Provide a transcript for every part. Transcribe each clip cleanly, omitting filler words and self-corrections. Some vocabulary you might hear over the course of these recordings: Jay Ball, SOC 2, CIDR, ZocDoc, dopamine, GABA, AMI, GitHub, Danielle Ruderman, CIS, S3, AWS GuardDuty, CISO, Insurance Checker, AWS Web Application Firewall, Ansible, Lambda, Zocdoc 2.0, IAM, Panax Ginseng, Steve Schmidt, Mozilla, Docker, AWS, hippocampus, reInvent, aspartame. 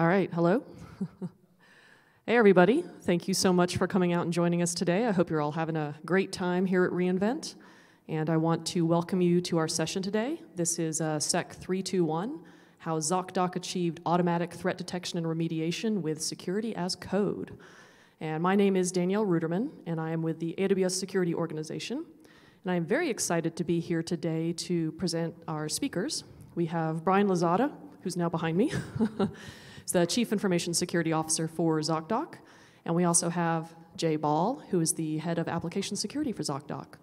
All right, hello. Hey, everybody. Thank you so much for coming out and joining us today. I hope you're all having a great time here at reInvent. And I want to welcome you to our session today. This is SEC321, How Zocdoc Achieved Automatic Threat Detection and Remediation with Security as Code. And my name is Danielle Ruderman, and I am with the AWS Security Organization. And I am very excited to be here today to present our speakers. We have Brian Lozada, who's now behind me. He's the Chief Information Security Officer for Zocdoc. And we also have Jay Ball, who is the Head of Application Security for Zocdoc.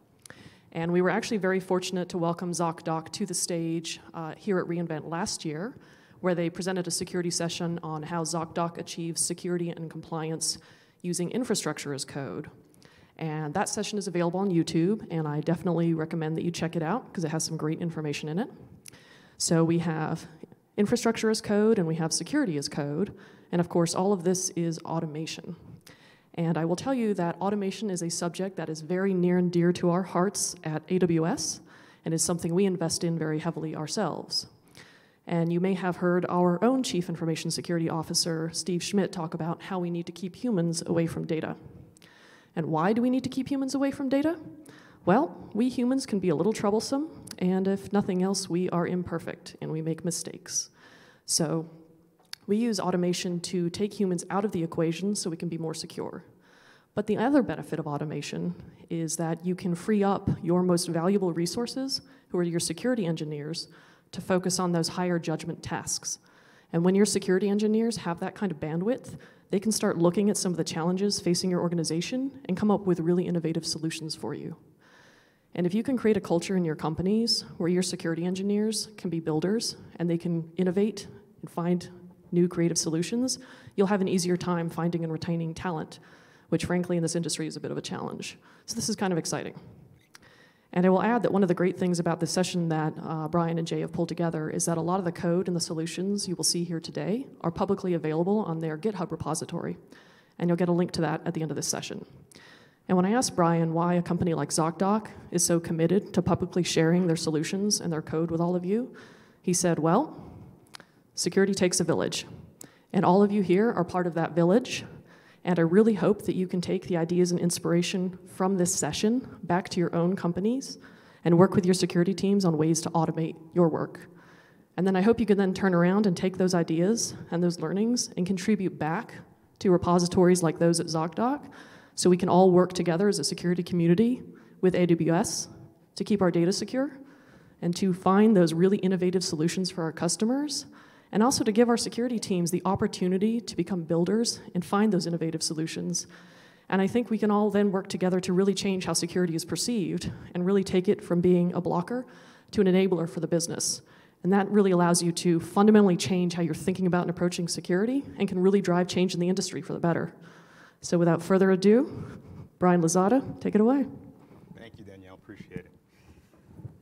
And we were actually very fortunate to welcome Zocdoc to the stage here at reInvent last year, where they presented a security session on how Zocdoc achieves security and compliance using infrastructure as code. And that session is available on YouTube, and I definitely recommend that you check it out because it has some great information in it. So we have infrastructure as code, and we have security as code. And of course, all of this is automation. And I will tell you that automation is a subject that is very near and dear to our hearts at AWS and is something we invest in very heavily ourselves. And you may have heard our own Chief Information Security Officer, Steve Schmidt, talk about how we need to keep humans away from data. And why do we need to keep humans away from data? Well, we humans can be a little troublesome, and if nothing else, we are imperfect and we make mistakes. So we use automation to take humans out of the equation so we can be more secure. But the other benefit of automation is that you can free up your most valuable resources, who are your security engineers, to focus on those higher judgment tasks. And when your security engineers have that kind of bandwidth, they can start looking at some of the challenges facing your organization and come up with really innovative solutions for you. And if you can create a culture in your companies where your security engineers can be builders and they can innovate and find new creative solutions, you'll have an easier time finding and retaining talent, which frankly in this industry is a bit of a challenge. So this is kind of exciting. And I will add that one of the great things about this session that Brian and Jay have pulled together is that a lot of the code and the solutions you will see here today are publicly available on their GitHub repository. And you'll get a link to that at the end of this session. And when I asked Brian why a company like Zocdoc is so committed to publicly sharing their solutions and their code with all of you, he said, well, security takes a village. And all of you here are part of that village. And I really hope that you can take the ideas and inspiration from this session back to your own companies and work with your security teams on ways to automate your work. And then I hope you can then turn around and take those ideas and those learnings and contribute back to repositories like those at Zocdoc so we can all work together as a security community with AWS to keep our data secure and to find those really innovative solutions for our customers, and also to give our security teams the opportunity to become builders and find those innovative solutions. And I think we can all then work together to really change how security is perceived and really take it from being a blocker to an enabler for the business. And that really allows you to fundamentally change how you're thinking about and approaching security and can really drive change in the industry for the better. So without further ado, Brian Lozada, take it away. Thank you, Danielle. Appreciate it.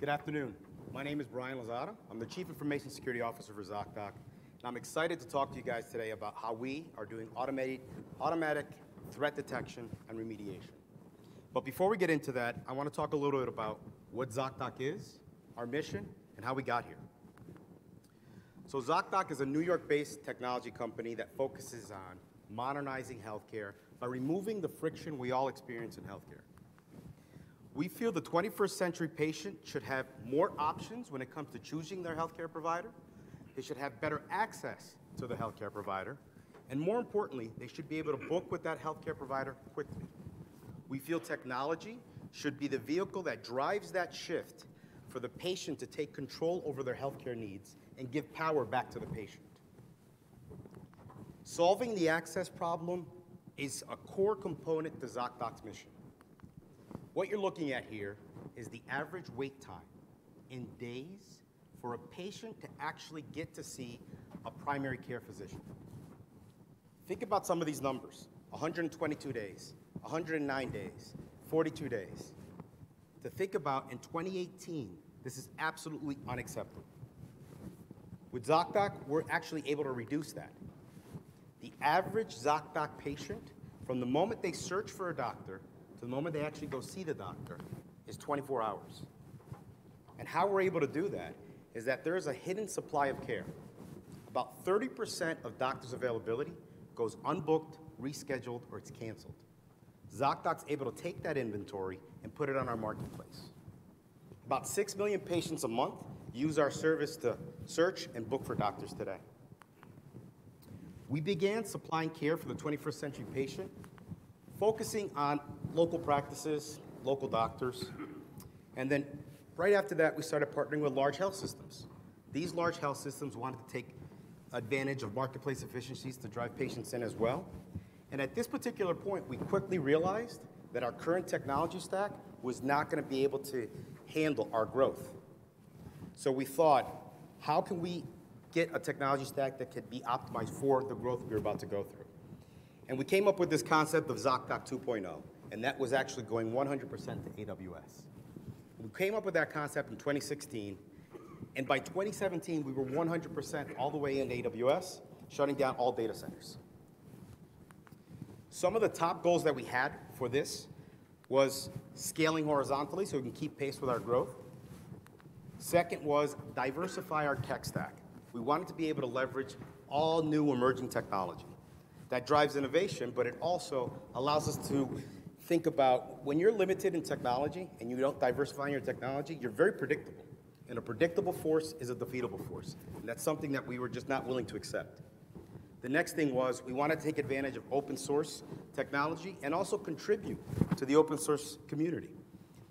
Good afternoon. My name is Brian Lozada. I'm the Chief Information Security Officer for Zocdoc, and I'm excited to talk to you guys today about how we are doing automatic threat detection and remediation. But before we get into that, I want to talk a little bit about what Zocdoc is, our mission, and how we got here. So Zocdoc is a New York-based technology company that focuses on modernizing healthcare by removing the friction we all experience in healthcare. We feel the 21st century patient should have more options when it comes to choosing their healthcare provider. They should have better access to the healthcare provider. And more importantly, they should be able to book with that healthcare provider quickly. We feel technology should be the vehicle that drives that shift for the patient to take control over their healthcare needs and give power back to the patient. Solving the access problem is a core component to Zocdoc's mission. What you're looking at here is the average wait time in days for a patient to actually get to see a primary care physician. Think about some of these numbers: 122 days, 109 days, 42 days. To think about in 2018, this is absolutely unacceptable. With Zocdoc, we're actually able to reduce that. The average Zocdoc patient, from the moment they search for a doctor to the moment they actually go see the doctor, is 24 hours. And how we're able to do that is that there is a hidden supply of care. about 30% of doctors' availability goes unbooked, rescheduled, or it's canceled. Zocdoc's able to take that inventory and put it on our marketplace. About 6 million patients a month use our service to search and book for doctors today. We began supplying care for the 21st century patient, focusing on local practices, local doctors, and then right after that, we started partnering with large health systems. These large health systems wanted to take advantage of marketplace efficiencies to drive patients in as well. And at this particular point, we quickly realized that our current technology stack was not going to be able to handle our growth. So we thought, how can we get a technology stack that could be optimized for the growth we were about to go through? And we came up with this concept of Zocdoc 2.0, and that was actually going 100% to AWS. We came up with that concept in 2016, and by 2017, we were 100% all the way in AWS, shutting down all data centers. Some of the top goals that we had for this was scaling horizontally so we can keep pace with our growth. Second was diversify our tech stack. We wanted to be able to leverage all new emerging technology. That drives innovation, but it also allows us to think about when you're limited in technology and you don't diversify your technology, you're very predictable. And a predictable force is a defeatable force. And that's something that we were just not willing to accept. The next thing was we wanted to take advantage of open source technology and also contribute to the open source community.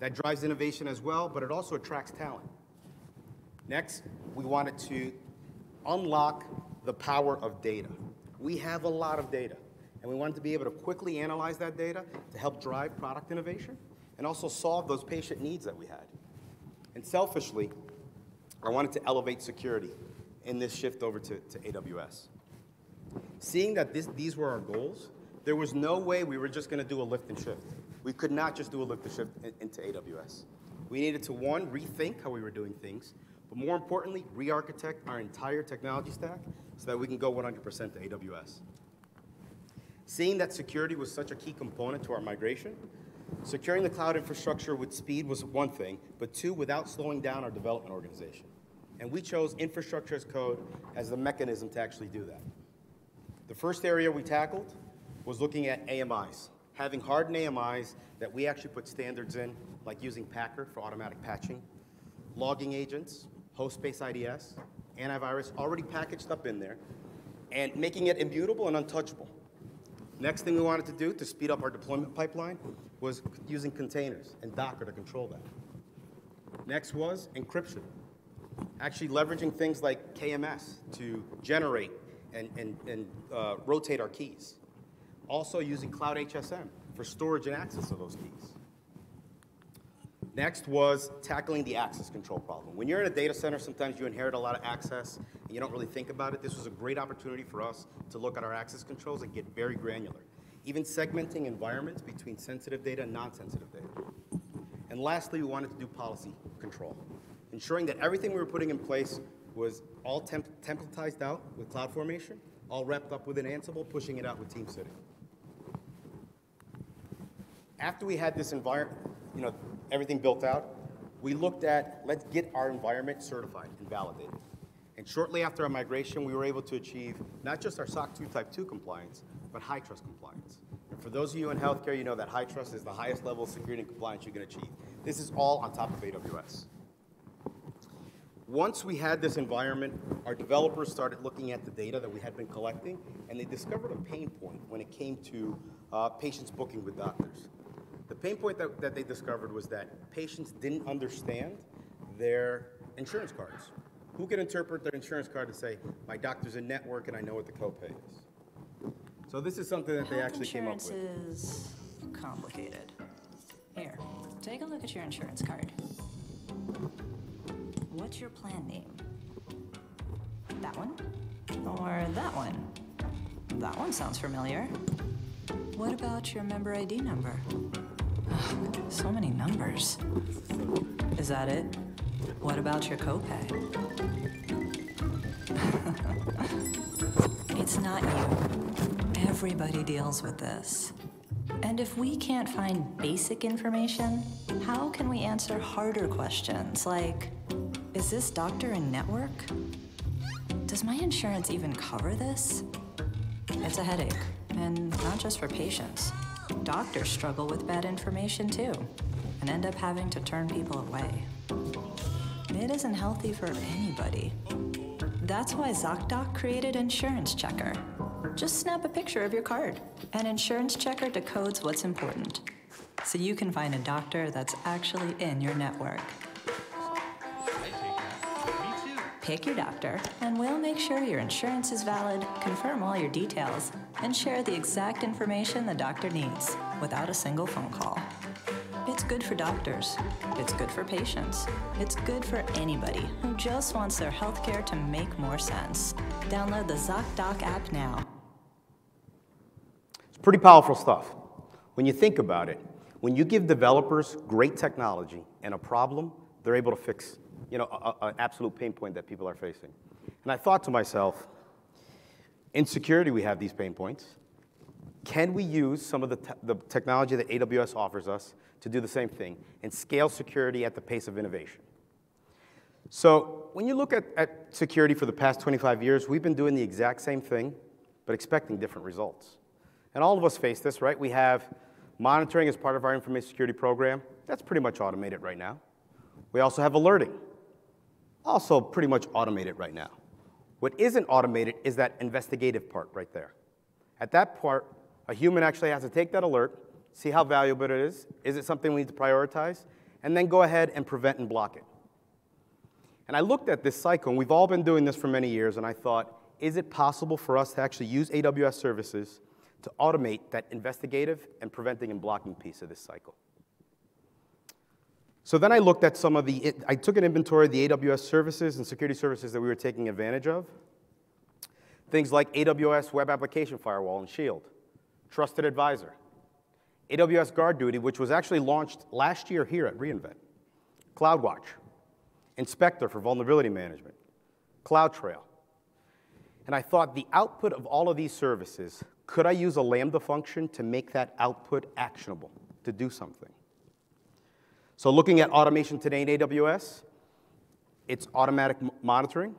That drives innovation as well, but it also attracts talent. Next, we wanted to unlock the power of data. We have a lot of data. And we wanted to be able to quickly analyze that data to help drive product innovation and also solve those patient needs that we had. And selfishly, I wanted to elevate security in this shift over to AWS. Seeing that these were our goals, there was no way we were just going to do a lift and shift. We could not just do a lift and shift into AWS. We needed to, one, rethink how we were doing things, but more importantly, re-architect our entire technology stack so that we can go 100% to AWS. Seeing that security was such a key component to our migration, securing the cloud infrastructure with speed was one thing, but two, without slowing down our development organization. And we chose infrastructure as code as the mechanism to actually do that. The first area we tackled was looking at AMIs, having hardened AMIs that we actually put standards in, like using Packer for automatic patching, logging agents, host-based IDS, antivirus already packaged up in there, and making it immutable and untouchable. Next thing we wanted to do to speed up our deployment pipeline was using containers and Docker to control that. Next was encryption, actually leveraging things like KMS to generate and rotate our keys. Also using Cloud HSM for storage and access of those keys. Next was tackling the access control problem. When you're in a data center, sometimes you inherit a lot of access, and you don't really think about it. This was a great opportunity for us to look at our access controls and get very granular, even segmenting environments between sensitive data and non-sensitive data. And lastly, we wanted to do policy control, ensuring that everything we were putting in place was all templatized out with CloudFormation, all wrapped up within Ansible, pushing it out with TeamCity. After we had this environment, everything built out, we looked at, let's get our environment certified and validated. And shortly after our migration, we were able to achieve not just our SOC 2 Type 2 compliance, but HITRUST compliance. And for those of you in healthcare, you know that HITRUST is the highest level of security and compliance you can achieve. This is all on top of AWS. Once we had this environment, our developers started looking at the data that we had been collecting, and they discovered a pain point when it came to patients booking with doctors. The pain point that they discovered was that patients didn't understand their insurance cards. Who can interpret their insurance card to say, my doctor's in network and I know what the copay is? So this is something that they actually came up with. Insurance is complicated. Here, take a look at your insurance card. What's your plan name? That one? Or that one? That one sounds familiar. What about your member ID number? So many numbers. Is that it? What about your copay? It's not you. Everybody deals with this. And if we can't find basic information, how can we answer harder questions like, is this doctor in network? does my insurance even cover this? It's a headache, and not just for patients. Doctors struggle with bad information too, and end up having to turn people away. It isn't healthy for anybody. That's why ZocDoc created Insurance Checker. Just snap a picture of your card, and Insurance Checker decodes what's important, so you can find a doctor that's actually in your network. Pick your doctor, and we'll make sure your insurance is valid, confirm all your details, and share the exact information the doctor needs without a single phone call. It's good for doctors. It's good for patients. It's good for anybody who just wants their healthcare to make more sense. Download the ZocDoc app now. It's pretty powerful stuff. When you think about it, when you give developers great technology and a problem, they're able to fix an absolute pain point that people are facing. And I thought to myself, in security we have these pain points. Can we use some of the technology that AWS offers us to do the same thing and scale security at the pace of innovation? So when you look at security for the past 25 years, we've been doing the exact same thing, but expecting different results. And all of us face this, right? We have monitoring as part of our information security program. That's pretty much automated right now. We also have alerting. Also pretty much automated right now. What isn't automated is that investigative part right there. At that part, a human actually has to take that alert, see how valuable it is. Is it something we need to prioritize? And then go ahead and prevent and block it. And I looked at this cycle, and we've all been doing this for many years, and I thought, is it possible for us to actually use AWS services to automate that investigative and preventing and blocking piece of this cycle? So then I looked at some of I took an inventory of the AWS services and security services that we were taking advantage of. Things like AWS Web Application Firewall and Shield, Trusted Advisor, AWS GuardDuty, which was actually launched last year here at reInvent, CloudWatch, Inspector for vulnerability management, CloudTrail. And I thought the output of all of these services, could I use a Lambda function to make that output actionable, to do something? So looking at automation today in AWS, it's automatic monitoring,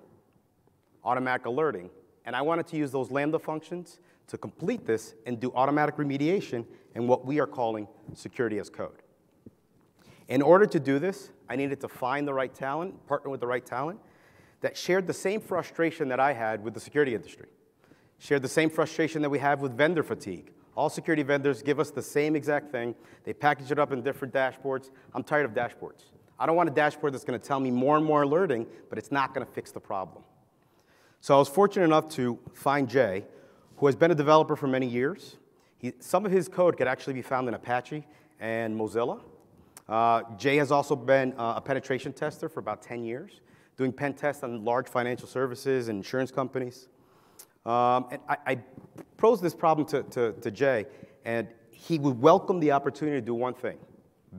automatic alerting, and I wanted to use those Lambda functions to complete this and do automatic remediation in what we are calling security as code. In order to do this, I needed to find the right talent, partner with the right talent, that shared the same frustration that I had with the security industry, shared the same frustration that we have with vendor fatigue. All security vendors give us the same exact thing. They package it up in different dashboards. I'm tired of dashboards. I don't want a dashboard that's going to tell me more and more alerting, but it's not going to fix the problem. So I was fortunate enough to find Jay, who has been a developer for many years. Some of his code could actually be found in Apache and Mozilla. Jay has also been a penetration tester for about 10 years, doing pen tests on large financial services and insurance companies. And I posed this problem to Jay, and he would welcome the opportunity to do one thing,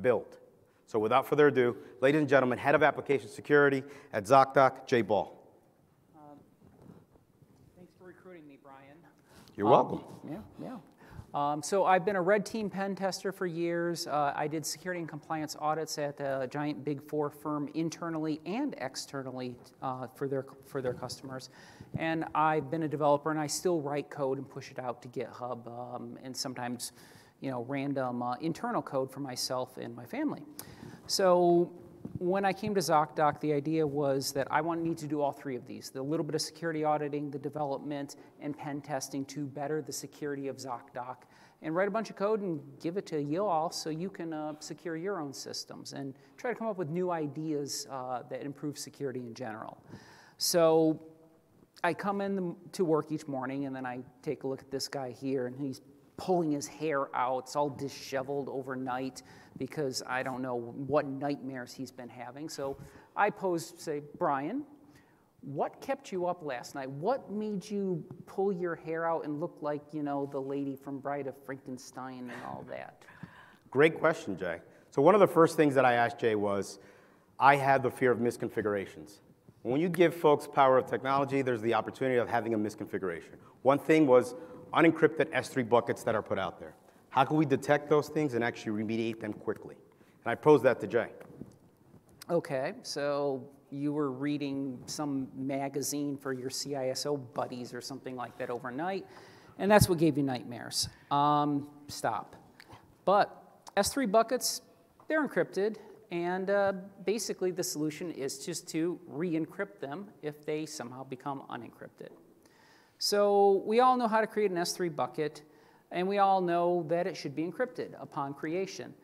build. So without further ado, ladies and gentlemen, head of application security at ZocDoc, Jay Ball. Thanks for recruiting me, Brian. You're welcome. Yeah. So I've been a red team pen tester for years. I did security and compliance audits at a giant Big Four firm internally and externally for their customers. And I've been a developer, and I still write code and push it out to GitHub, and sometimes, random internal code for myself and my family. So when I came to ZocDoc, the idea was that I need to do all three of these, the little bit of security auditing, the development, and pen testing to better the security of ZocDoc, and write a bunch of code and give it to you all so you can secure your own systems and try to come up with new ideas that improve security in general. So I come in to work each morning, and then I take a look at this guy here, and he's pulling his hair out. It's all disheveled overnight because I don't know what nightmares he's been having. So I pose, say, Brian, what kept you up last night? What made you pull your hair out and look like, the lady from Bride of Frankenstein and all that? Great question, Jay. So one of the first things that I asked Jay was, I had the fear of misconfigurations. When you give folks power of technology, there's the opportunity of having a misconfiguration. One thing was unencrypted S3 buckets that are put out there. How can we detect those things and actually remediate them quickly? And I posed that to Jay. Okay, so you were reading some magazine for your CISO buddies or something like that overnight, and that's what gave you nightmares. Stop. But S3 buckets, they're encrypted, and basically the solution is just to re-encrypt them if they somehow become unencrypted. So we all know how to create an S3 bucket, and we all know that it should be encrypted upon creation.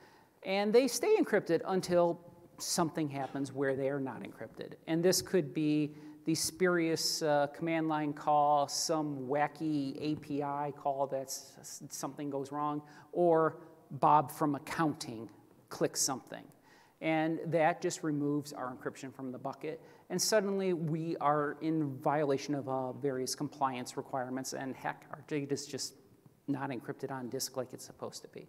And they stay encrypted until something happens where they are not encrypted. And this could be the spurious command line call, some wacky API call that something goes wrong, or Bob from accounting clicks something. And that just removes our encryption from the bucket. And suddenly we are in violation of various compliance requirements, and heck, our data is just not encrypted on disk like it's supposed to be.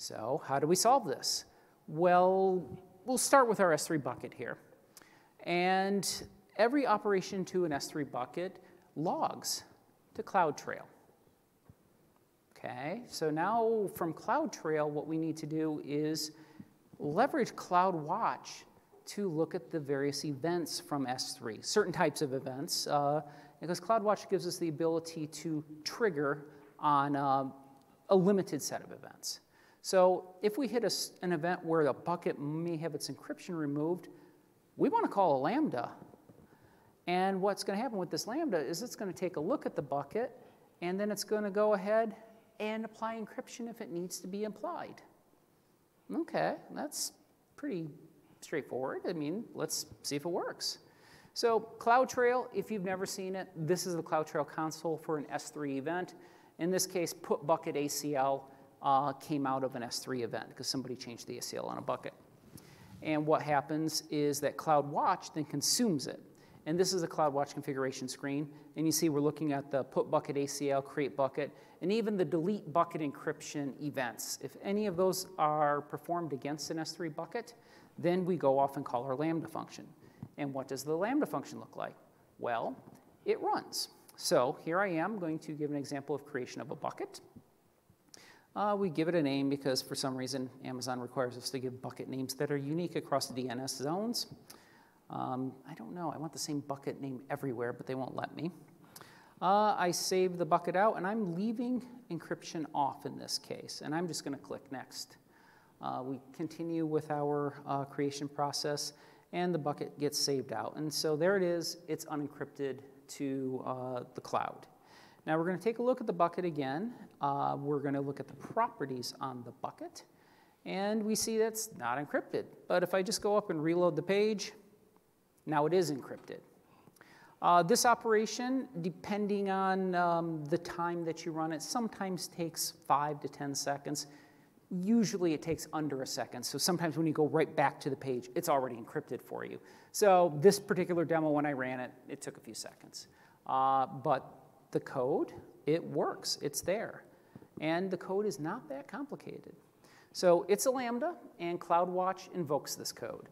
So how do we solve this? Well, we'll start with our S3 bucket here. And every operation to an S3 bucket logs to CloudTrail. Okay, so now from CloudTrail, what we need to do is leverage CloudWatch to look at the various events from S3, certain types of events, because CloudWatch gives us the ability to trigger on a limited set of events. So if we hit an event where the bucket may have its encryption removed, we want to call a Lambda. And what's going to happen with this Lambda is it's going to take a look at the bucket, and then it's going to go ahead and apply encryption if it needs to be applied. Okay, that's pretty straightforward. I mean, let's see if it works. So CloudTrail, if you've never seen it, this is the CloudTrail console for an S3 event. In this case, put bucket ACL came out of an S3 event because somebody changed the ACL on a bucket. And what happens is that CloudWatch then consumes it. And this is a CloudWatch configuration screen. And you see we're looking at the put bucket ACL, create bucket, and even the delete bucket encryption events. If any of those are performed against an S3 bucket, then we go off and call our Lambda function. And what does the Lambda function look like? Well, it runs. So here I am going to give an example of creation of a bucket. We give it a name because for some reason Amazon requires us to give bucket names that are unique across DNS zones. I don't know, I want the same bucket name everywhere, but they won't let me. I save the bucket out, and I'm leaving encryption off in this case, and I'm just going to click next. We continue with our creation process, and the bucket gets saved out. And so there it is, it's unencrypted to the cloud. Now we're going to take a look at the bucket again. We're going to look at the properties on the bucket, and we see that's not encrypted. But if I just go up and reload the page, now it is encrypted. This operation, depending on the time that you run it, sometimes takes 5 to 10 seconds. Usually it takes under a second, so sometimes when you go right back to the page, it's already encrypted for you. So this particular demo, when I ran it, it took a few seconds. But the code, it works, it's there. And the code is not that complicated. So it's a Lambda, and CloudWatch invokes this code.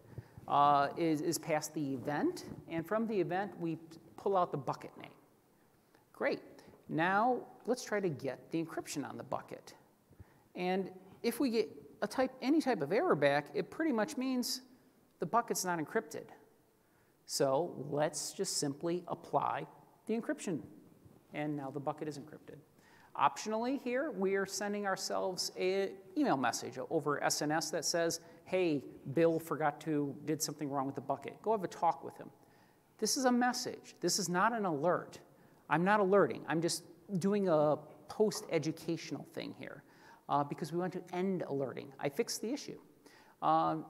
Is passed the event, and from the event, we pull out the bucket name. Great, now let's try to get the encryption on the bucket. And if we get a any type of error back, it pretty much means the bucket's not encrypted. So let's just simply apply the encryption, and now the bucket is encrypted. Optionally here, we are sending ourselves an email message over SNS that says, hey, Bill did something wrong with the bucket. Go have a talk with him. This is a message. This is not an alert. I'm not alerting. I'm just doing a post-educational thing here because we want to end alerting. I fixed the issue.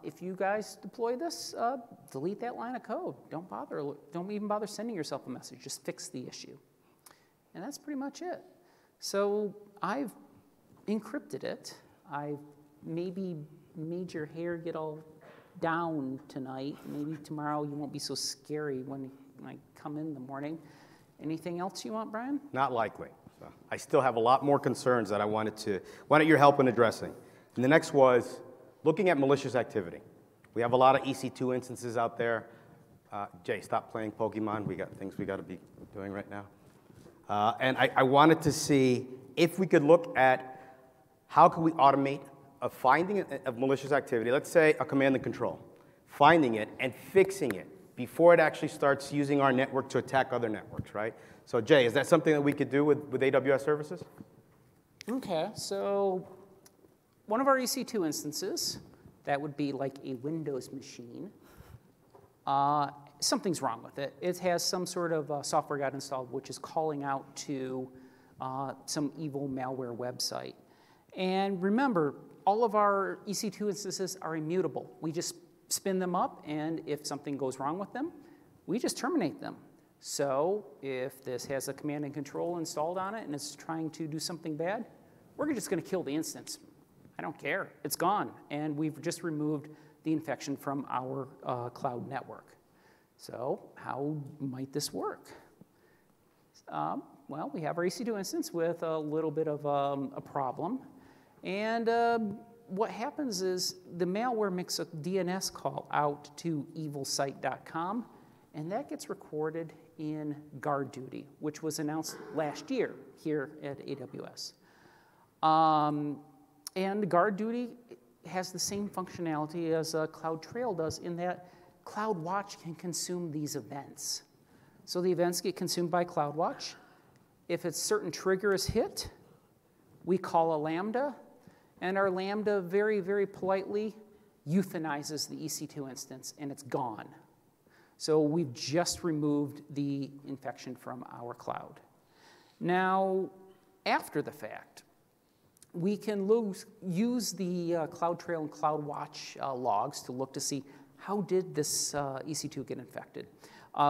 If you guys deploy this, delete that line of code. Don't even bother sending yourself a message. Just fix the issue. And that's pretty much it. So I've encrypted it. I've maybe made your hair get all down tonight. Maybe tomorrow you won't be so scary when I come in the morning. Anything else you want, Brian? Not likely. So I still have a lot more concerns that I wanted your help in addressing. And the next was looking at malicious activity. We have a lot of EC2 instances out there. Jay, stop playing Pokemon. We got things we got to be doing right now. And I wanted to see if we could look at how can we automate a finding of malicious activity, let's say a command and control, finding it and fixing it before it actually starts using our network to attack other networks, right? So Jay, is that something that we could do with AWS services? Okay, so one of our EC2 instances, that would be like a Windows machine. Something's wrong with it. It has some sort of software got installed which is calling out to some evil malware website. And remember, all of our EC2 instances are immutable. We just spin them up, and if something goes wrong with them, we just terminate them. So if this has a command and control installed on it and it's trying to do something bad, we're just going to kill the instance. I don't care. It's gone, and we've just removed the infection from our cloud network. So how might this work? Well, we have our EC2 instance with a little bit of a problem. And what happens is the malware makes a DNS call out to evilsite.com, and that gets recorded in GuardDuty, which was announced last year here at AWS. And GuardDuty has the same functionality as CloudTrail does in that CloudWatch can consume these events. So the events get consumed by CloudWatch. If a certain trigger is hit, we call a Lambda, and our Lambda very, very politely euthanizes the EC2 instance, and it's gone. So we've just removed the infection from our cloud. Now, after the fact, we can use the CloudTrail and CloudWatch logs to look to see how did this EC2 get infected.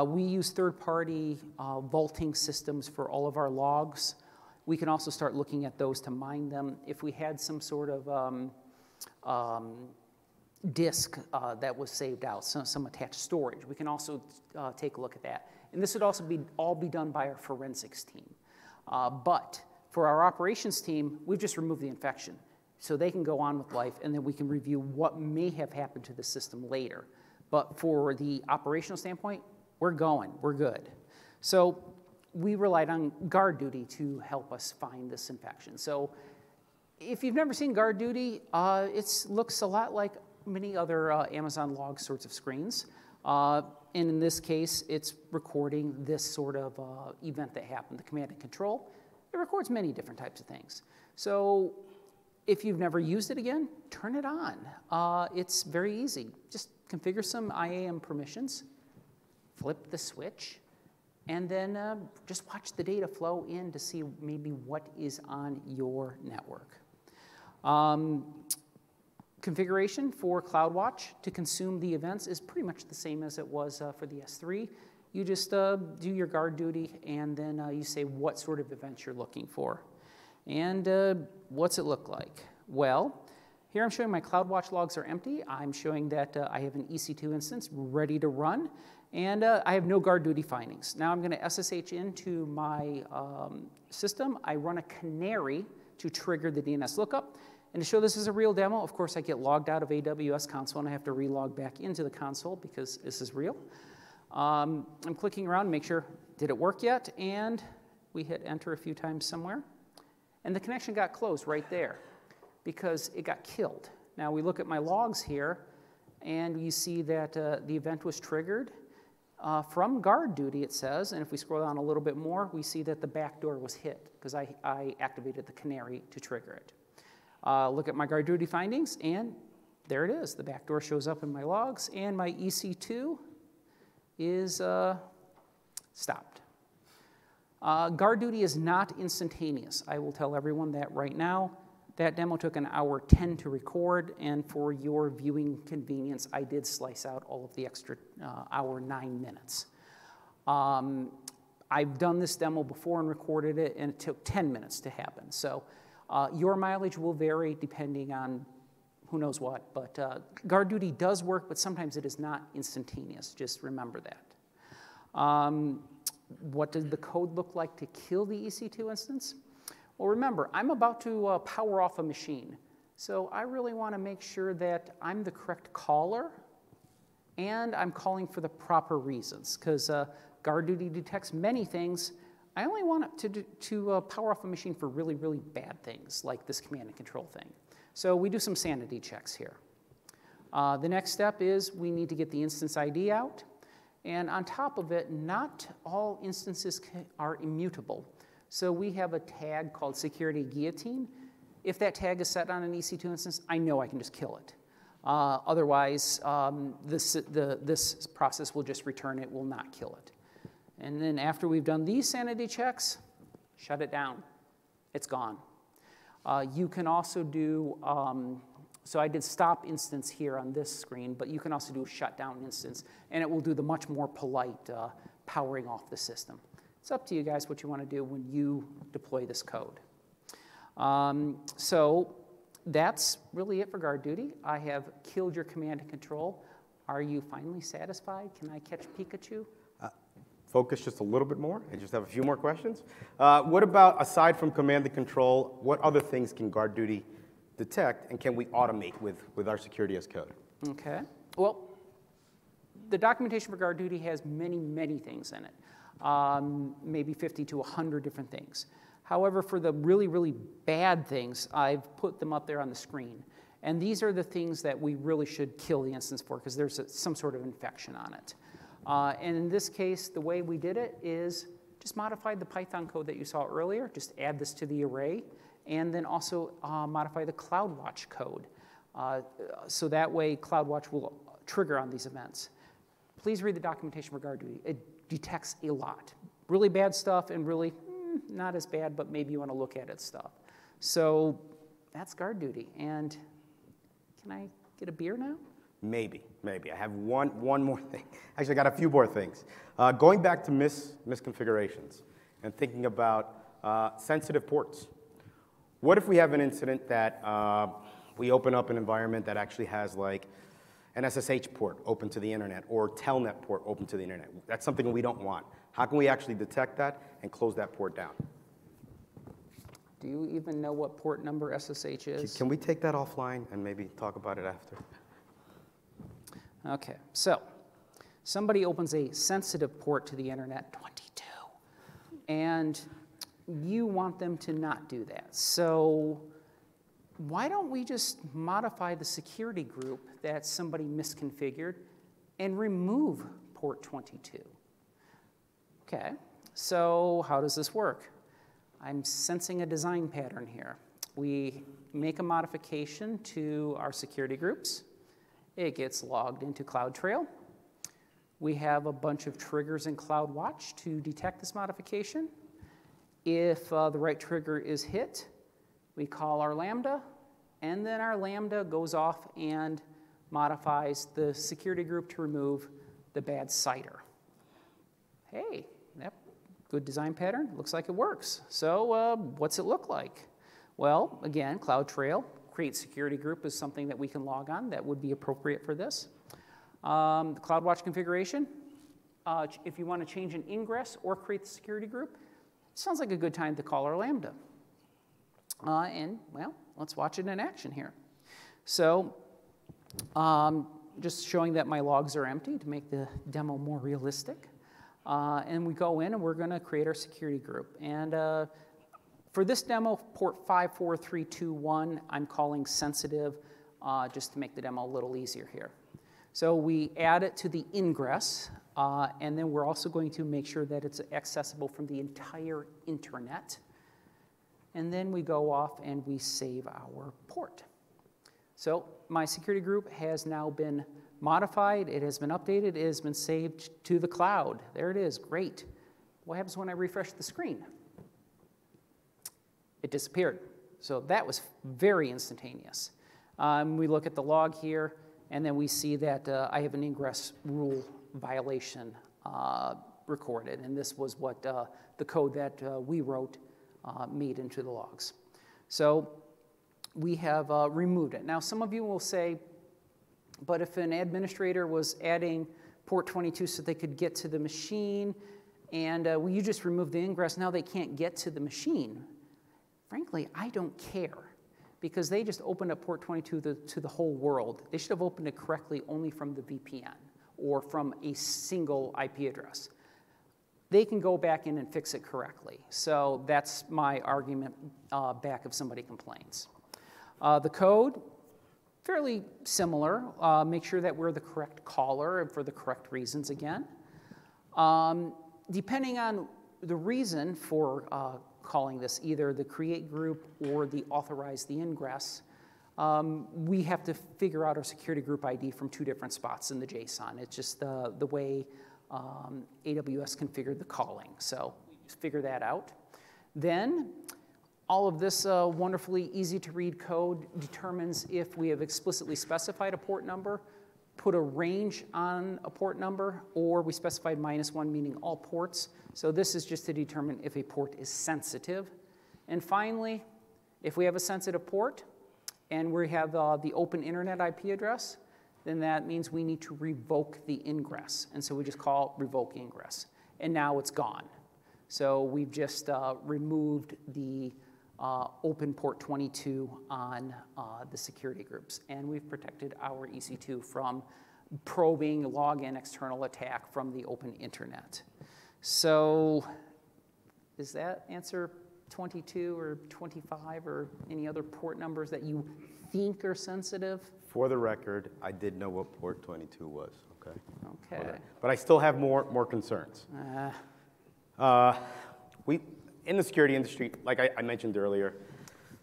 We use third-party vaulting systems for all of our logs. We can also start looking at those to mine them. If we had some sort of disk that was saved out, some attached storage, we can also take a look at that. And this would also be all be done by our forensics team. But for our operations team, we've just removed the infection. So they can go on with life, and then we can review what may have happened to the system later. But for the operational standpoint, we're going. We're good. So we relied on GuardDuty to help us find this infection. So if you've never seen GuardDuty, it looks a lot like many other Amazon log sorts of screens. And in this case, it's recording this sort of event that happened, the command and control. It records many different types of things. So if you've never used it again, turn it on. It's very easy. Just configure some IAM permissions, flip the switch, and then just watch the data flow in to see maybe what is on your network. Configuration for CloudWatch to consume the events is pretty much the same as it was for the S3. You just do your GuardDuty, and then you say what sort of events you're looking for. And what's it look like? Well, here I'm showing my CloudWatch logs are empty. I'm showing that I have an EC2 instance ready to run. And I have no GuardDuty findings. Now I'm going to SSH into my system. I run a canary to trigger the DNS lookup. And to show this is a real demo, of course, I get logged out of AWS console, and I have to relog back into the console because this is real. I'm clicking around to make sure, did it work yet? And we hit enter a few times somewhere. And the connection got closed right there because it got killed. Now we look at my logs here, and you see that the event was triggered. From GuardDuty, it says, and if we scroll down a little bit more, we see that the back door was hit because I activated the canary to trigger it. Look at my GuardDuty findings, and there it is. The back door shows up in my logs, and my EC2 is stopped. GuardDuty is not instantaneous. I will tell everyone that right now. That demo took an hour 10 to record, and for your viewing convenience, I did slice out all of the extra hour 9 minutes. I've done this demo before and recorded it, and it took 10 minutes to happen. So your mileage will vary depending on who knows what, but GuardDuty does work, but sometimes it is not instantaneous. Just remember that. What did the code look like to kill the EC2 instance? Well, remember, I'm about to power off a machine, so I really want to make sure that I'm the correct caller and I'm calling for the proper reasons, because GuardDuty detects many things. I only want it to power off a machine for really, really bad things, like this command and control thing. So we do some sanity checks here. The next step is we need to get the instance ID out, And on top of it, not all instances are immutable. So we have a tag called security guillotine. If that tag is set on an EC2 instance, I know I can just kill it. Otherwise, this process will just return it, will not kill it. And then after we've done these sanity checks, shut it down. It's gone. You can also do, so I did stop instance here on this screen, but you can also do shut down instance, and it will do the much more polite powering off the system. It's up to you guys what you want to do when you deploy this code. So that's really it for GuardDuty. I have killed your command and control. Are you finally satisfied? Can I catch Pikachu? Focus just a little bit more. I just have a few more questions. What about, aside from command and control, what other things can GuardDuty detect, and can we automate with our security as code? Okay. Well, the documentation for GuardDuty has many, many things in it, maybe 50 to 100 different things. However, for the really, really bad things, I've put them up there on the screen. And these are the things that we really should kill the instance for, because there's some sort of infection on it. And in this case, the way we did it is just modified the Python code that you saw earlier, just add this to the array, and then also modify the CloudWatch code. So that way, CloudWatch will trigger on these events. Please read the documentation for GuardDuty. It detects a lot. Really bad stuff and really not as bad, but maybe you want to look at it stuff. So that's GuardDuty. And can I get a beer now? Maybe, maybe. I have one more thing. Actually, I got a few more things. Going back to misconfigurations and thinking about sensitive ports. What if we have an incident that we open up an environment that actually has like an SSH port open to the internet or telnet port open to the internet? That's something we don't want. How can we actually detect that and close that port down? Do you even know what port number SSH is? Can we take that offline and maybe talk about it after? Okay, so somebody opens a sensitive port to the internet, 22, and you want them to not do that. So why don't we just modify the security group that somebody misconfigured and remove port 22? Okay, so how does this work? I'm sensing a design pattern here. We make a modification to our security groups. It gets logged into CloudTrail. We have a bunch of triggers in CloudWatch to detect this modification. If the right trigger is hit, we call our Lambda, and then our Lambda goes off and modifies the security group to remove the bad CIDR. Hey, that good design pattern. Looks like it works. So what's it look like? Well, again, CloudTrail, create security group is something that we can log on that would be appropriate for this. The CloudWatch configuration, if you want to change an ingress or create the security group, sounds like a good time to call our Lambda. And, well, let's watch it in action here. So just showing that my logs are empty to make the demo more realistic. And we go in and we're going to create our security group. And for this demo, port 54321, I'm calling sensitive just to make the demo a little easier here. So we add it to the ingress. And then we're also going to make sure that it's accessible from the entire internet. And then we go off and we save our port. So my security group has now been modified. It has been updated. It has been saved to the cloud. There it is. Great. What happens when I refresh the screen? It disappeared. So that was very instantaneous. We look at the log here, and then we see that I have an ingress rule violation recorded, and this was what the code that we wrote made into the logs. So we have removed it. Now some of you will say, but if an administrator was adding port 22 so they could get to the machine, and well, you just removed the ingress, now they can't get to the machine. Frankly, I don't care, because they just opened up port 22 to the whole world. They should have opened it correctly only from the VPN or from a single IP address. They can go back in and fix it correctly. So that's my argument back if somebody complains. The code, fairly similar. Make sure that we're the correct caller and for the correct reasons again. Depending on the reason for calling this, either the create group or the authorize the ingress, we have to figure out our security group ID from two different spots in the JSON. It's just the way AWS configured the calling. So figure that out. Then all of this wonderfully easy to read code determines if we have explicitly specified a port number, put a range on a port number, or we specified -1, meaning all ports. So this is just to determine if a port is sensitive. And finally, if we have a sensitive port and we have the open internet IP address, then that means we need to revoke the ingress. And so we just call revoke ingress. And now it's gone. So we've just removed the open port 22 on the security groups. And we've protected our EC2 from probing login external attack from the open internet. So is that answer 22 or 25 or any other port numbers that you think are sensitive? For the record, I did know what port 22 was. Okay. Okay. Right. But I still have more concerns. In the security industry, like I mentioned earlier,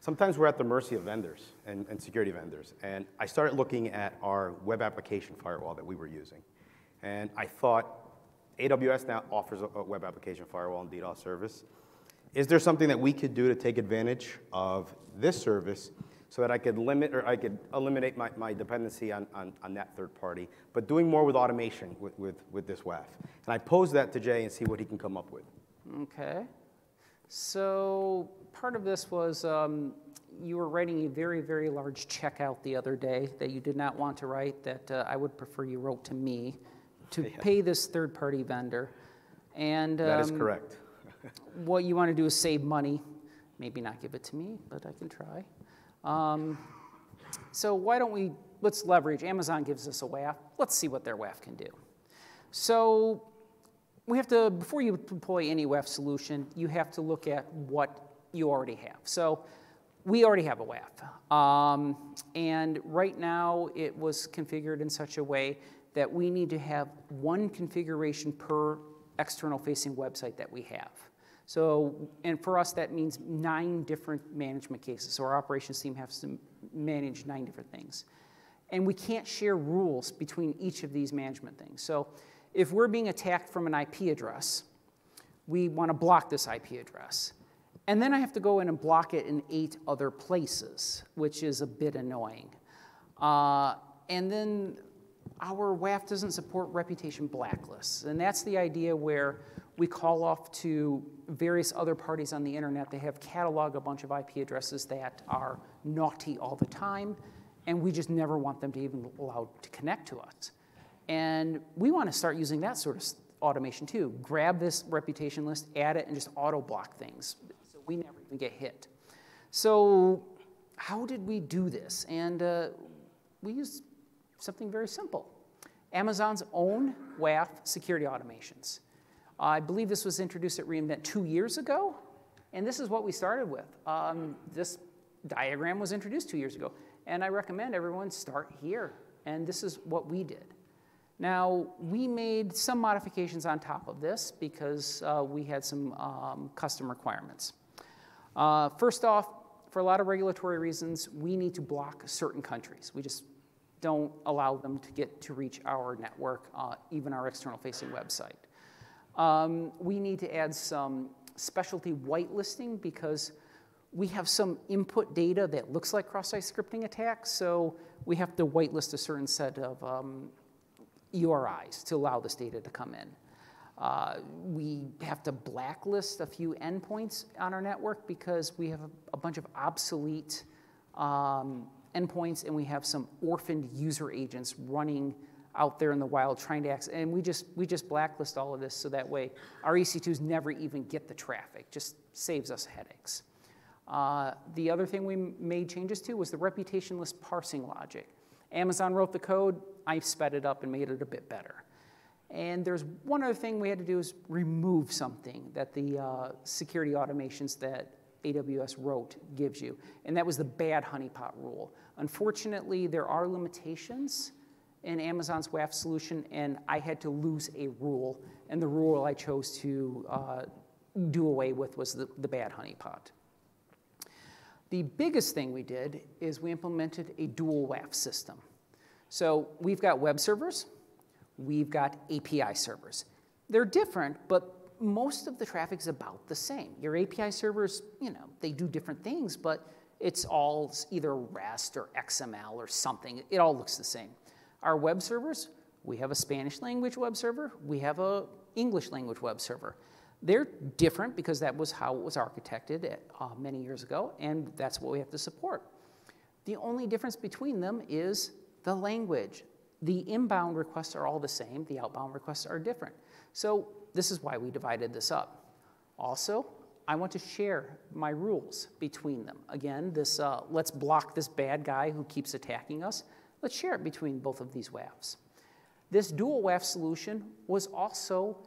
sometimes we're at the mercy of vendors and security vendors. And I started looking at our web application firewall that we were using. And I thought, AWS now offers a web application firewall and DDoS service. Is there something that we could do to take advantage of this service so that I could eliminate my dependency on that third party, but doing more with automation with this WAF? And I posed that to Jay and see what he can come up with. Okay. So part of this was you were writing a very, very large checkout the other day that you did not want to write, that I would prefer you wrote to me to pay this third-party vendor. And that is correct. What you want to do is save money. Maybe not give it to me, but I can try. So why don't we, let's leverage. Amazon gives us a WAF. Let's see what their WAF can do. So we have to, before you deploy any WAF solution, you have to look at what you already have. So we already have a WAF. And right now, it was configured in such a way that we need to have one configuration per external-facing website that we have. So, and for us, that means 9 different management cases. So our operations team has to manage 9 different things. And we can't share rules between each of these management things. So if we're being attacked from an IP address, we want to block this IP address. And then I have to go in and block it in 8 other places, which is a bit annoying. And then our WAF doesn't support reputation blacklists. And that's the idea where we call off to various other parties on the internet. They have cataloged a bunch of IP addresses that are naughty all the time, and we just never want them to even allowed to connect to us. And we want to start using that sort of automation too. Grab this reputation list, add it, and just auto-block things so we never even get hit. So how did we do this? And we used something very simple. Amazon's own WAF security automations. I believe this was introduced at reInvent 2 years ago, and this is what we started with. This diagram was introduced 2 years ago, and I recommend everyone start here, and this is what we did. Now, we made some modifications on top of this because we had some custom requirements. First off, for a lot of regulatory reasons, we need to block certain countries. We just don't allow them to get to reach our network, even our external-facing website. We need to add some specialty whitelisting because we have some input data that looks like cross-site scripting attacks, so we have to whitelist a certain set of URIs to allow this data to come in. We have to blacklist a few endpoints on our network because we have a bunch of obsolete endpoints, and we have some orphaned user agents running out there in the wild trying to access. And we just blacklist all of this so that way our EC2s never even get the traffic. Just saves us headaches. The other thing we made changes to was the reputationless parsing logic. Amazon wrote the code. I sped it up and made it a bit better. And there's one other thing we had to do is remove something that the security automations that AWS wrote gives you. And that was the bad honeypot rule. Unfortunately, there are limitations in Amazon's WAF solution, and I had to lose a rule, and the rule I chose to do away with was the bad honeypot. The biggest thing we did is we implemented a dual WAF system. So we've got web servers, we've got API servers. They're different, but most of the traffic's about the same. Your API servers, you know, they do different things, but it's all either REST or XML or something. It all looks the same. Our web servers, we have a Spanish language web server, we have a English language web server. They're different because that was how it was architected many years ago, and that's what we have to support. The only difference between them is the language. The inbound requests are all the same, the outbound requests are different. So this is why we divided this up. Also, I want to share my rules between them. Again, this let's block this bad guy who keeps attacking us. Let's share it between both of these WAFs. This dual WAF solution was also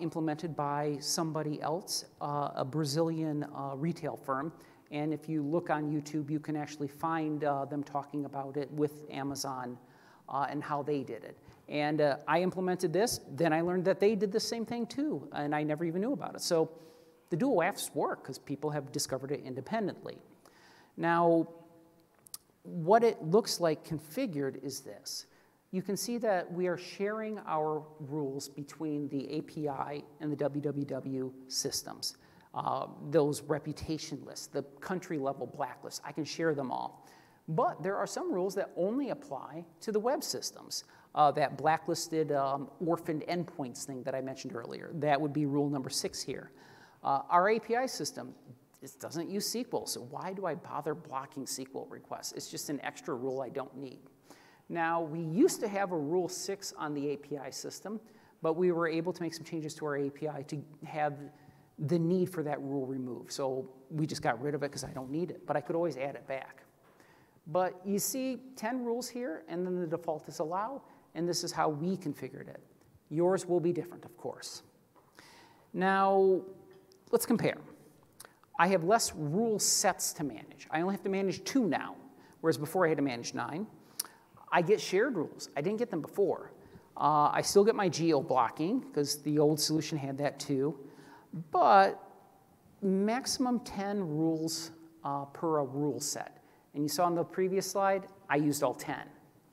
implemented by somebody else, a Brazilian retail firm. And if you look on YouTube, you can actually find them talking about it with Amazon and how they did it. And I implemented this, then I learned that they did the same thing too, and I never even knew about it. So the dual WAFs work because people have discovered it independently. Now, what it looks like configured is this. You can see that we are sharing our rules between the API and the WWW systems. Those reputation lists, the country level blacklists, I can share them all. But there are some rules that only apply to the web systems. That blacklisted orphaned endpoints thing that I mentioned earlier. That would be rule number 6 here. Our API system, it doesn't use SQL, so why do I bother blocking SQL requests? It's just an extra rule I don't need. Now, we used to have a rule 6 on the API system, but we were able to make some changes to our API to have the need for that rule removed. So we just got rid of it because I don't need it, but I could always add it back. But you see 10 rules here, and then the default is allow. And this is how we configured it. Yours will be different, of course. Now, let's compare. I have less rule sets to manage. I only have to manage 2 now, whereas before I had to manage 9. I get shared rules. I didn't get them before. I still get my geo-blocking, because the old solution had that too. But maximum 10 rules per a rule set. And you saw on the previous slide, I used all 10.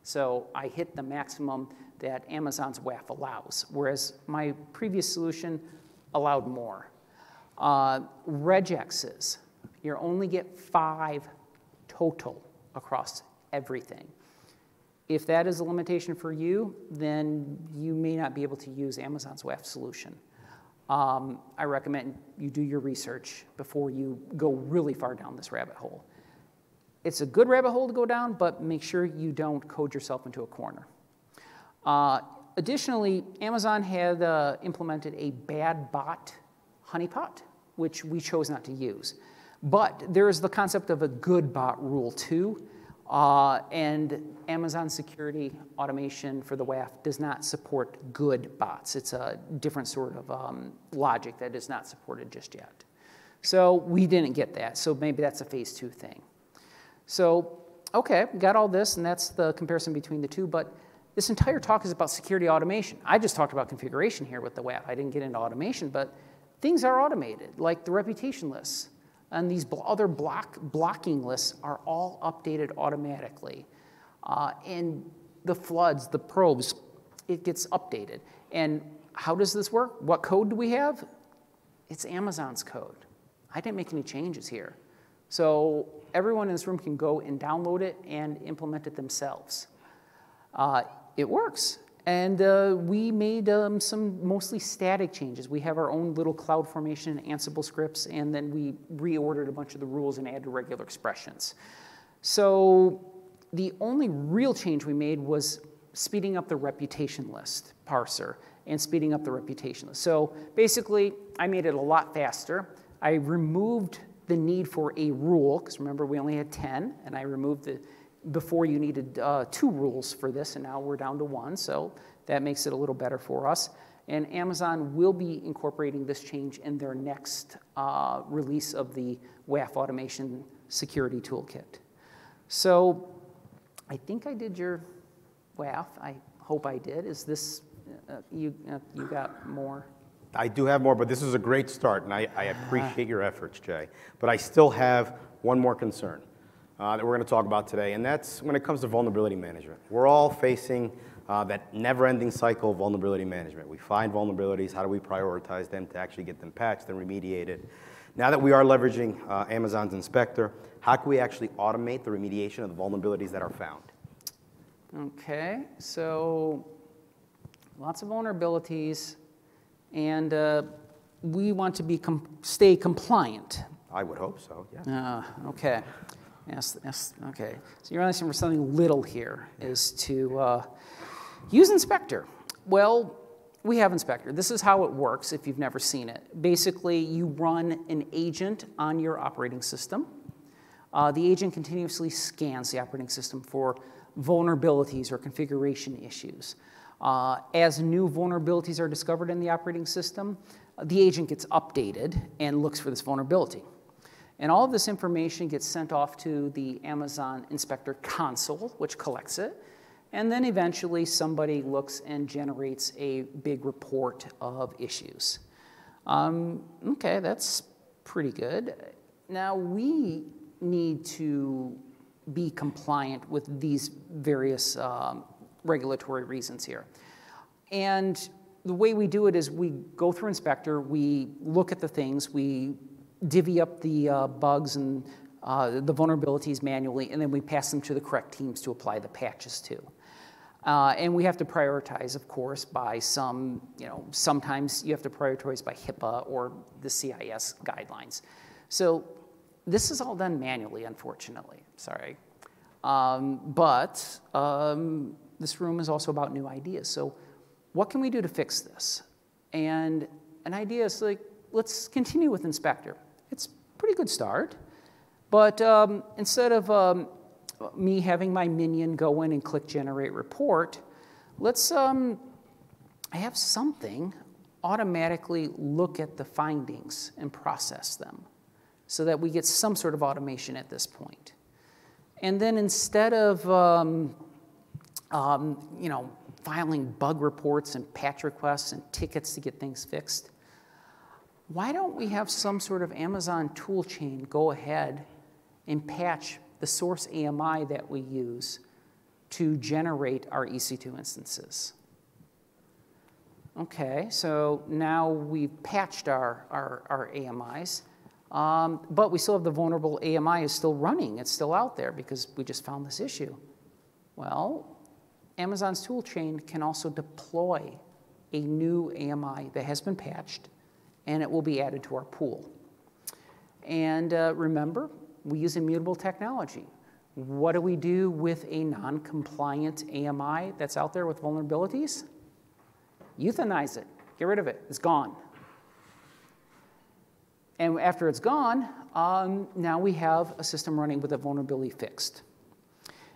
So I hit the maximum that Amazon's WAF allows, whereas my previous solution allowed more. Regexes, you only get 5 total across everything. If that is a limitation for you, then you may not be able to use Amazon's WAF solution. I recommend you do your research before you go really far down this rabbit hole. It's a good rabbit hole to go down, but make sure you don't code yourself into a corner. Additionally, Amazon had implemented a bad bot honeypot, which we chose not to use. But there is the concept of a good bot rule too, and Amazon security automation for the WAF does not support good bots. It's a different sort of logic that is not supported just yet. So we didn't get that, so maybe that's a phase 2 thing. So, okay, got all this, and that's the comparison between the 2, but this entire talk is about security automation. I just talked about configuration here with the WAF. I didn't get into automation, but things are automated, like the reputation lists, and these other blocking lists are all updated automatically. And the floods, the probes, it gets updated. And how does this work? What code do we have? It's Amazon's code. I didn't make any changes here. So everyone in this room can go and download it and implement it themselves. It works. And we made some mostly static changes. We have our own little CloudFormation Ansible scripts, and then we reordered a bunch of the rules and added regular expressions. So the only real change we made was speeding up the reputation list parser and speeding up the reputation list. So basically, I made it a lot faster. I removed the need for a rule, because remember we only had 10, and I removed the, before you needed 2 rules for this, and now we're down to 1, so that makes it a little better for us. And Amazon will be incorporating this change in their next release of the WAF automation security toolkit. So I think I did your Well, I hope I did. Is this, you got more? I do have more, but this is a great start, and I appreciate your efforts, Jay. But I still have one more concern that we're going to talk about today, and that's when it comes to vulnerability management. We're all facing that never-ending cycle of vulnerability management. We find vulnerabilities. How do we prioritize them to actually get them patched and remediated? Now that we are leveraging Amazon's Inspector, how can we actually automate the remediation of the vulnerabilities that are found? Okay, so lots of vulnerabilities, and we want to be stay compliant. I would hope so, yeah. Okay. Yes, okay. So you're asking for something little here, is to use Inspector. Well, we have Inspector. This is how it works if you've never seen it. Basically, you run an agent on your operating system. The agent continuously scans the operating system for vulnerabilities or configuration issues. As new vulnerabilities are discovered in the operating system, the agent gets updated and looks for this vulnerability. And all of this information gets sent off to the Amazon Inspector console, which collects it. And then eventually somebody looks and generates a big report of issues. Okay, that's pretty good. Now we need to be compliant with these various regulatory reasons here. And the way we do it is we go through Inspector, we look at the things, we divvy up the bugs and the vulnerabilities manually, and then we pass them to the correct teams to apply the patches to. And we have to prioritize, of course, by some, sometimes you have to prioritize by HIPAA or the CIS guidelines. So this is all done manually, unfortunately, sorry. But this room is also about new ideas. So what can we do to fix this? And an idea is like, let's continue with Inspector. It's a pretty good start. But instead of me having my minion go in and click generate report, let's have something automatically look at the findings and process them so that we get some sort of automation at this point. And then instead of filing bug reports and patch requests and tickets to get things fixed, why don't we have some sort of Amazon tool chain go ahead and patch the source AMI that we use to generate our EC2 instances? Okay, so now we've patched our AMIs, but we still have the vulnerable AMI is still running. It's still out there because we just found this issue. Well, Amazon's tool chain can also deploy a new AMI that has been patched, and it will be added to our pool. And remember, we use immutable technology. What do we do with a non-compliant AMI that's out there with vulnerabilities? Euthanize it, get rid of it, it's gone. And after it's gone, now we have a system running with a vulnerability fixed.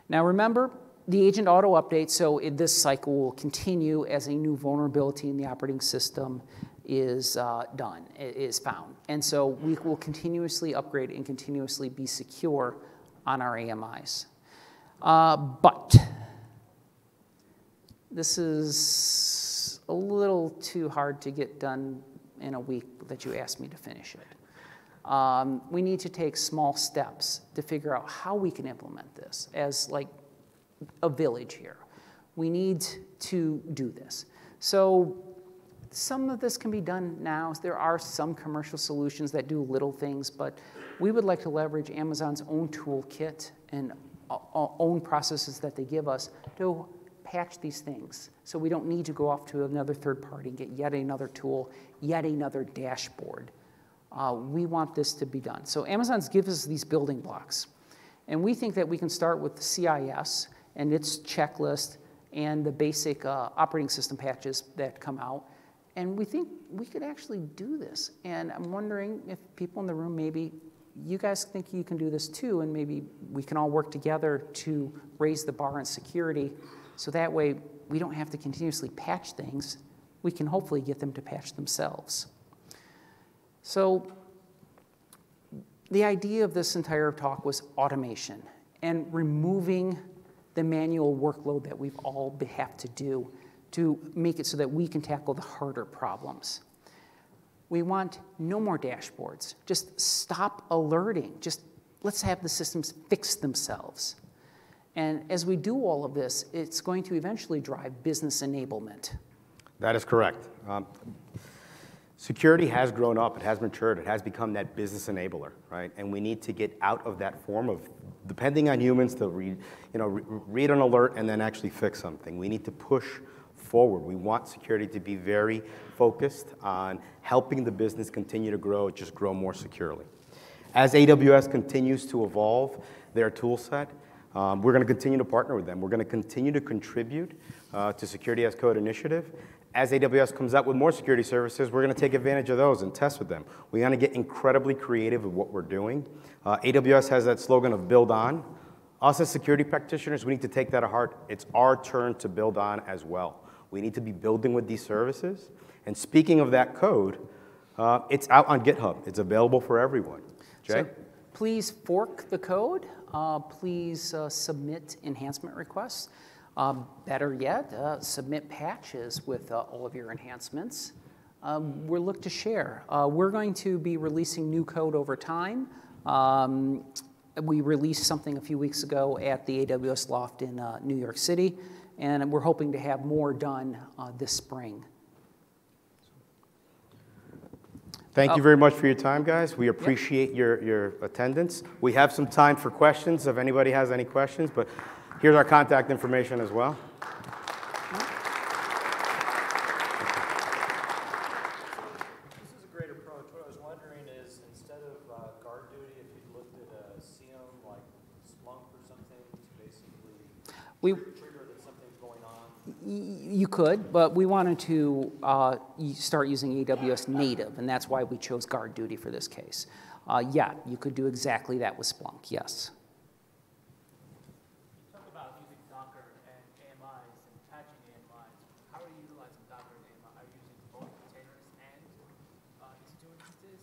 Now remember, the agent auto-updates, so this cycle will continue as a new vulnerability in the operating system is done, is found. And so we will continuously upgrade and continuously be secure on our AMIs. But this is a little too hard to get done in a week that you asked me to finish it. We need to take small steps to figure out how we can implement this as like a village here. We need to do this. So some of this can be done now. There are some commercial solutions that do little things, but we would like to leverage Amazon's own toolkit and own processes that they give us to patch these things. So we don't need to go off to another third party and get yet another tool, yet another dashboard. We want this to be done. So Amazon's gives us these building blocks. And we think that we can start with the CIS and its checklist and the basic operating system patches that come out. And we think we could actually do this. And I'm wondering if people in the room, maybe you guys think you can do this too, and maybe we can all work together to raise the bar in security so that way we don't have to continuously patch things. We can hopefully get them to patch themselves. So the idea of this entire talk was automation and removing the manual workload that we've all have to do to make it so that we can tackle the harder problems. We want no more dashboards. Just stop alerting. Just let's have the systems fix themselves. And as we do all of this, it's going to eventually drive business enablement. That is correct. Security has grown up. It has matured. It has become that business enabler, right? And we need to get out of that form of depending on humans to read an alert and then actually fix something. We need to push forward. We want security to be very focused on helping the business continue to grow, just grow more securely. As AWS continues to evolve their tool set, we're going to continue to partner with them. We're going to continue to contribute to Security as Code initiative. As AWS comes out with more security services, we're going to take advantage of those and test with them. We're going to get incredibly creative with what we're doing. AWS has that slogan of build on. Us as security practitioners, we need to take that to heart. It's our turn to build on as well. We need to be building with these services. And speaking of that code, it's out on GitHub. It's available for everyone. Jay? So please fork the code. Please submit enhancement requests. Better yet, submit patches with all of your enhancements. We'll look to share. We're going to be releasing new code over time. We released something a few weeks ago at the AWS Loft in New York City, and we're hoping to have more done this spring. Thank you very much for your time, guys. We appreciate your attendance. We have some time for questions if anybody has any questions, but here's our contact information as well. This is a great approach. What I was wondering is, instead of GuardDuty, if you looked at a CM like Splunk or something to basically trigger that something's going on? You could, but we wanted to start using AWS native, and that's why we chose GuardDuty for this case. Yeah, you could do exactly that with Splunk, yes.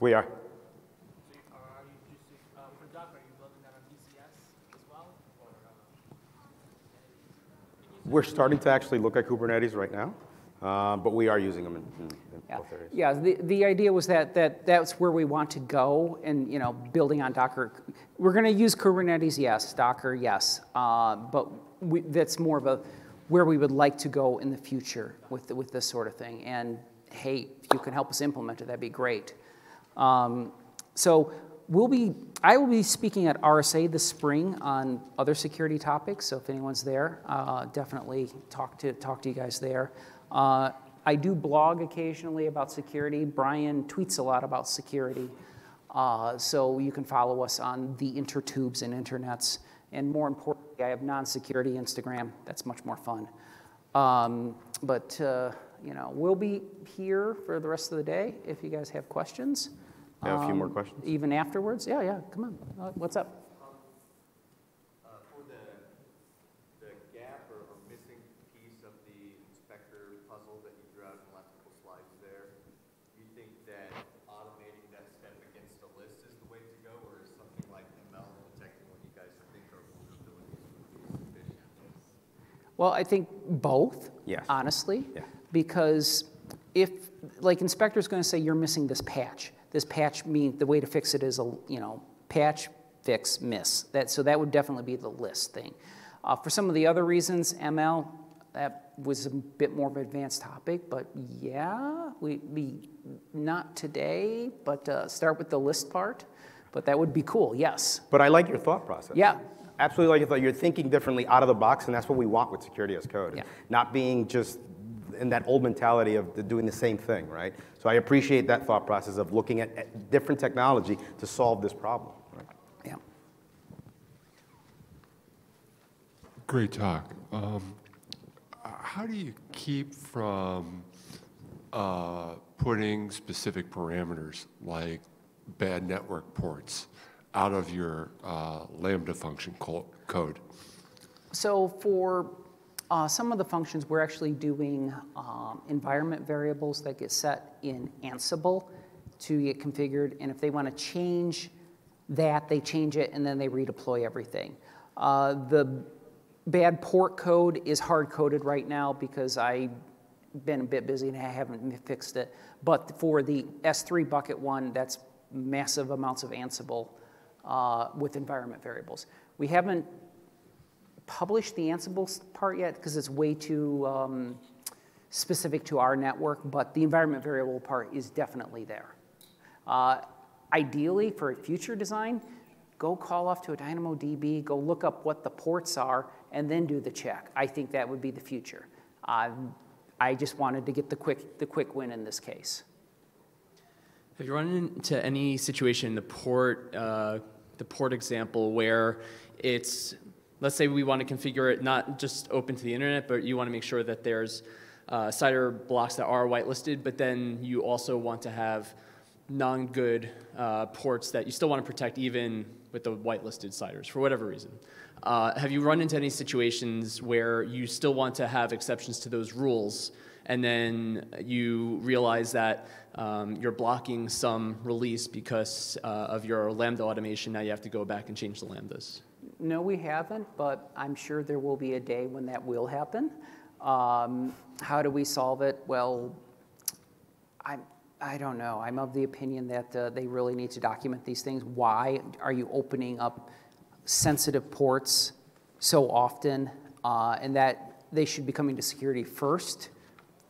We are. For Docker, are you building that on ECS as well? Or, we're starting to actually look at Kubernetes right now, but we are using them in both areas. Yeah, the idea was that's where we want to go, and building on Docker. We're going to use Kubernetes, yes, Docker, yes, but that's more of where we would like to go in the future with this sort of thing. And hey, if you can help us implement it, that'd be great. So I will be speaking at RSA this spring on other security topics. So if anyone's there, definitely talk to you guys there. I do blog occasionally about security. Brian tweets a lot about security. So you can follow us on the intertubes and internets. And more importantly, I have non-security Instagram. That's much more fun. We'll be here for the rest of the day if you guys have questions. I have a few more questions. Even afterwards? Yeah, come on. What's up? For the gap or missing piece of the inspector puzzle that you drew out in the last couple slides there, do you think that automating that step against the list is the way to go, or is something like ML protecting what you guys think are vulnerabilities would be sufficient? Well, I think both, yes. Honestly. Yeah. Because if, like, inspector's going to say you're missing this patch. This patch means the way to fix it is patch, fix, miss. So that would definitely be the list thing. For some of the other reasons, ML, that was a bit more of an advanced topic, but yeah, we not today, but start with the list part. But that would be cool, yes. But I like your thought process. Yeah. Absolutely like your thought. You're thinking differently out of the box, and that's what we want with security as code. Yeah. Not being just in that old mentality of doing the same thing, right? So I appreciate that thought process of looking at different technology to solve this problem. Right? Yeah. Great talk. How do you keep from putting specific parameters like bad network ports out of your Lambda function code? So for some of the functions, we're actually doing environment variables that get set in Ansible to get configured. And if they want to change that, they change it, and then they redeploy everything. The bad port code is hard-coded right now because I've been a bit busy and I haven't fixed it. But for the S3 bucket one, that's massive amounts of Ansible with environment variables. We haven't published the Ansible part yet because it's way too specific to our network, but the environment variable part is definitely there. Ideally, for a future design, go call off to a DynamoDB, go look up what the ports are, and then do the check. I think that would be the future. I just wanted to get the quick win in this case. Have you run into any situation in the port example where it's, let's say we want to configure it not just open to the internet, but you want to make sure that there's CIDR blocks that are whitelisted, but then you also want to have non-good ports that you still want to protect even with the whitelisted CIDRs for whatever reason. Have you run into any situations where you still want to have exceptions to those rules and then you realize that you're blocking some release because of your Lambda automation, now you have to go back and change the Lambdas? No, we haven't, but I'm sure there will be a day when that will happen. How do we solve it? Well, I don't know. I'm of the opinion that they really need to document these things. Why are you opening up sensitive ports so often? And that they should be coming to security first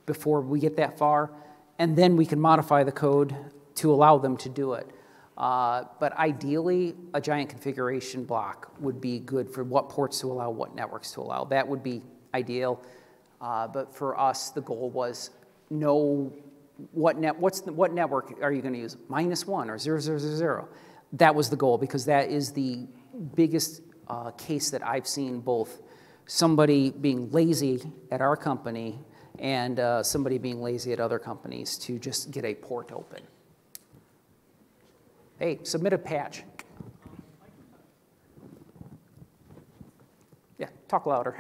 before we get that far. And then we can modify the code to allow them to do it. But ideally, a giant configuration block would be good for what ports to allow, what networks to allow. That would be ideal. But for us, the goal was no... What network are you going to use? -1 or 0000. That was the goal because that is the biggest case that I've seen, both somebody being lazy at our company and somebody being lazy at other companies to just get a port open. Hey, submit a patch. Yeah, talk louder.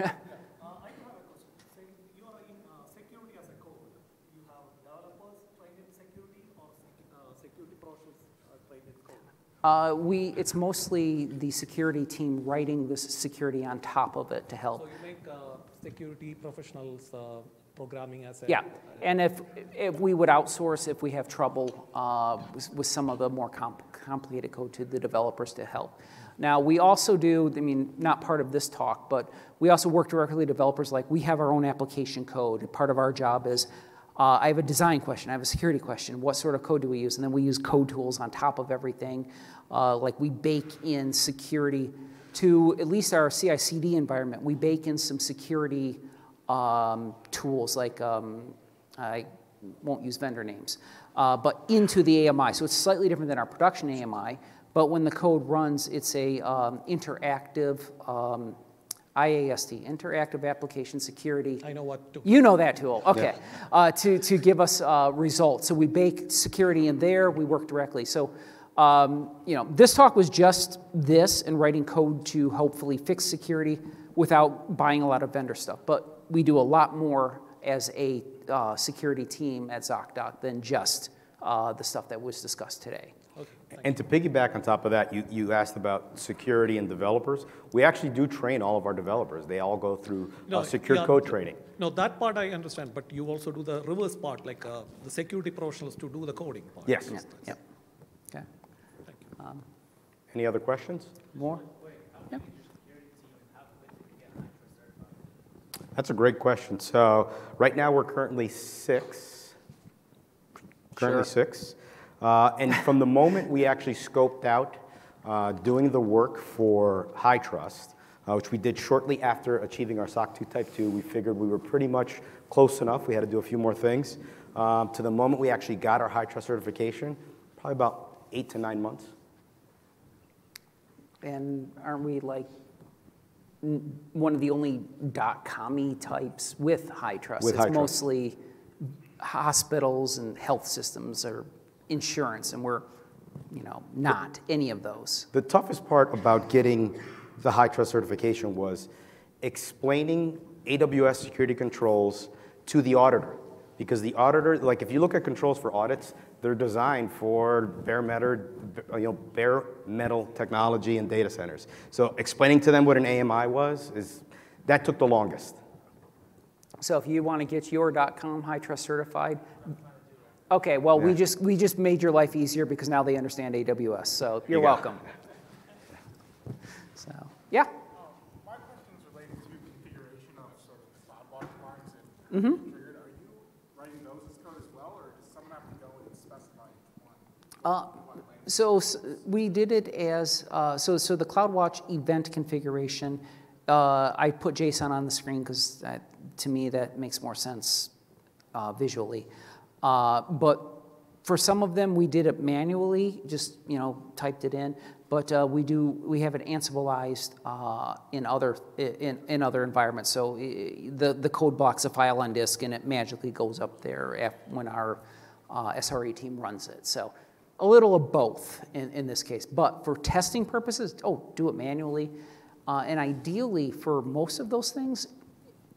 It's mostly the security team writing this security on top of it to help. So you make security professionals programming as a... Yeah, and if we would outsource, if we have trouble with some of the more complicated code, to the developers to help. Now, we also do, I mean, not part of this talk, but we also work directly with developers. Like, we have our own application code. Part of our job is... I have a design question, I have a security question, what sort of code do we use? And then we use code tools on top of everything. Like we bake in security to at least our CI/CD environment. We bake in some security tools like, I won't use vendor names, but into the AMI. So it's slightly different than our production AMI, but when the code runs, it's a interactive IASD, Interactive Application Security. I know what tool. You know that tool, okay. Yeah. To give us results. So we bake security in there, we work directly. So, you know, this talk was just this and writing code to hopefully fix security without buying a lot of vendor stuff. But we do a lot more as a security team at ZocDoc than just the stuff that was discussed today. Okay, and to piggyback on top of that, you asked about security and developers. We actually do train all of our developers. They all go through secure code training. No, that part I understand, but you also do the reverse part, like the security professionals to do the coding part. Yes. Yeah. Yep. Okay. Thank you. Any other questions? More? Yeah. That's a great question. So right now we're currently six. Currently six. And from the moment we actually scoped out doing the work for HITRUST, which we did shortly after achieving our SOC 2 Type 2, we figured we were pretty much close enough. We had to do a few more things. To the moment we actually got our HITRUST certification, probably about 8 to 9 months. And aren't we like one of the only .commie types with HITRUST? It's HITRUST. Mostly hospitals and health systems are... insurance, and we're, you know, not any of those. The toughest part about getting the HITRUST certification was explaining AWS security controls to the auditor, because the auditor, like if you look at controls for audits, they're designed for bare metal technology and data centers. So explaining to them what an AMI was is That took the longest. So if you want to get your .com HITRUST certified, okay, well, yeah. we just made your life easier because now they understand AWS, so you're welcome. So, yeah? My question is related to configuration of sort of CloudWatch lines and configured. Are you writing those as code as well, or does someone have to go and specify one? So we did it as, so the CloudWatch event configuration, I put JSON on the screen because to me that makes more sense visually. But for some of them, we did it manually, just typed it in. But we have it Ansible-ized in other environments. So the code blocks a file on disk, and it magically goes up there when our SRE team runs it. So a little of both in this case. But for testing purposes, do it manually. And ideally, for most of those things,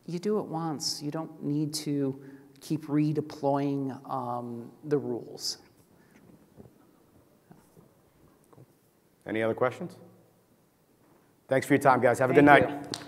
you do it once. You don't need to keep redeploying the rules. Any other questions? Thanks for your time, guys. Have a good night.